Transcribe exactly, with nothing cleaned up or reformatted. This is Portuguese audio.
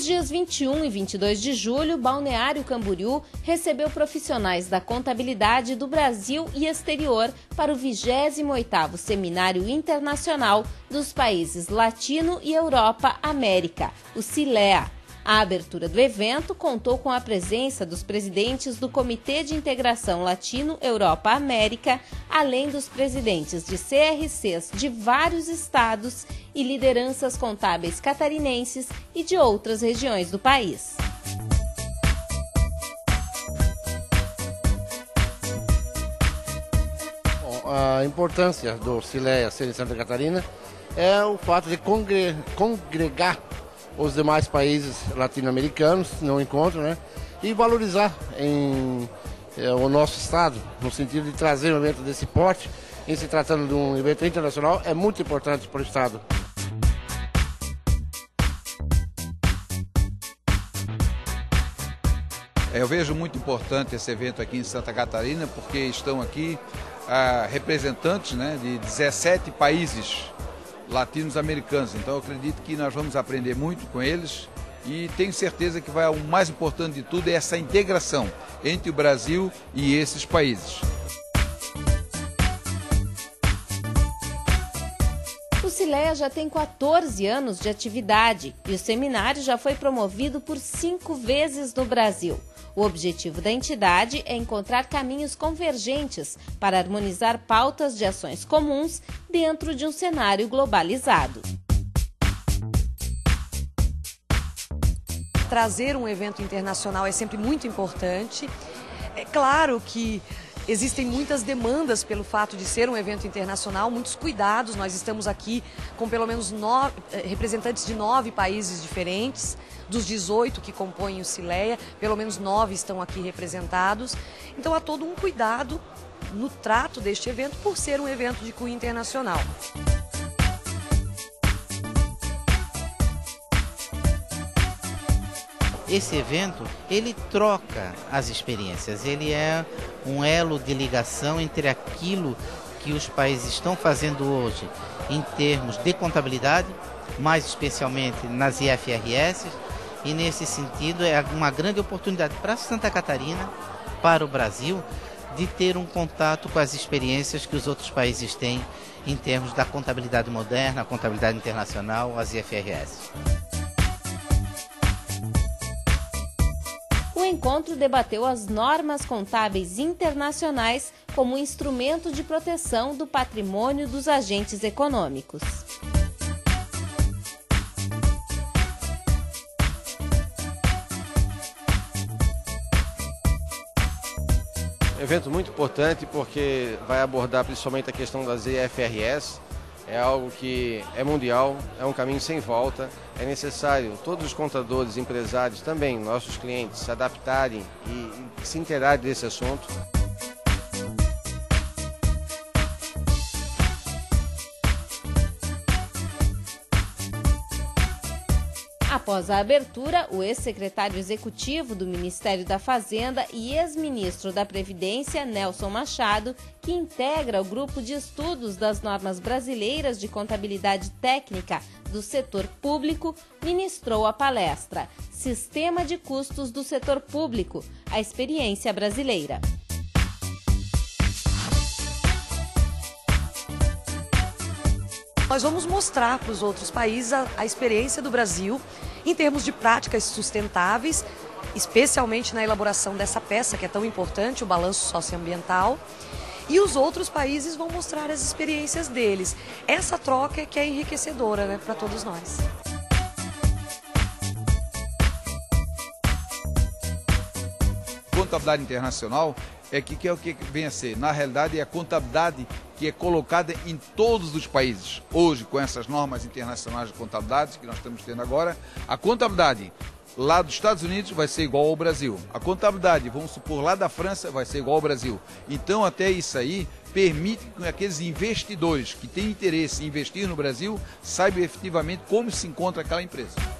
Nos dias vinte e um e vinte e dois de julho, Balneário Camboriú recebeu profissionais da contabilidade do Brasil e exterior para o vigésimo oitavo Seminário Internacional dos Países Latino e Europa-América, o SILEA. A abertura do evento contou com a presença dos presidentes do Comitê de Integração Latino-Europa-América, além dos presidentes de C R Cs de vários estados e lideranças contábeis catarinenses e de outras regiões do país. Bom, a importância do SILEA ser em Santa Catarina é o fato de congre- congregar os demais países latino-americanos no encontro, né? E valorizar em, é, o nosso estado, no sentido de trazer um evento desse porte, em se tratando de um evento internacional, é muito importante para o estado. Eu vejo muito importante esse evento aqui em Santa Catarina, porque estão aqui ah, representantes, né, de dezessete países latinos-americanos, então eu acredito que nós vamos aprender muito com eles e tenho certeza que vai, o mais importante de tudo é essa integração entre o Brasil e esses países. O SILEA já tem quatorze anos de atividade e o seminário já foi promovido por cinco vezes no Brasil. O objetivo da entidade é encontrar caminhos convergentes para harmonizar pautas de ações comuns dentro de um cenário globalizado. Trazer um evento internacional é sempre muito importante. É claro que existem muitas demandas pelo fato de ser um evento internacional, muitos cuidados. Nós estamos aqui com pelo menos nove, representantes de nove países diferentes, dos dezoito que compõem o SILEA, pelo menos nove estão aqui representados. Então há todo um cuidado no trato deste evento por ser um evento de cunho internacional. Esse evento, ele troca as experiências, ele é um elo de ligação entre aquilo que os países estão fazendo hoje em termos de contabilidade, mais especialmente nas I F R S, e nesse sentido é uma grande oportunidade para Santa Catarina, para o Brasil, de ter um contato com as experiências que os outros países têm em termos da contabilidade moderna, a contabilidade internacional, as I F R S. O encontro debateu as normas contábeis internacionais como instrumento de proteção do patrimônio dos agentes econômicos. É um evento muito importante porque vai abordar principalmente a questão das I F R S. É algo que é mundial, é um caminho sem volta, é necessário todos os contadores, empresários também, nossos clientes, se adaptarem e se inteirarem desse assunto. Após a abertura, o ex-secretário executivo do Ministério da Fazenda e ex-ministro da Previdência, Nelson Machado, que integra o grupo de estudos das normas brasileiras de contabilidade técnica do setor público, ministrou a palestra Sistema de Custos do Setor Público – A Experiência Brasileira. Nós vamos mostrar para os outros países a, a experiência do Brasil em termos de práticas sustentáveis, especialmente na elaboração dessa peça que é tão importante, o balanço socioambiental. E os outros países vão mostrar as experiências deles. Essa troca é que é enriquecedora, né, para todos nós. Contabilidade internacional é que, que é o que vem a ser, na realidade, é a contabilidade que é colocada em todos os países. Hoje, com essas normas internacionais de contabilidade que nós estamos tendo agora, a contabilidade lá dos Estados Unidos vai ser igual ao Brasil. A contabilidade, vamos supor, lá da França vai ser igual ao Brasil. Então, até isso aí, permite que aqueles investidores que têm interesse em investir no Brasil saibam efetivamente como se encontra aquela empresa.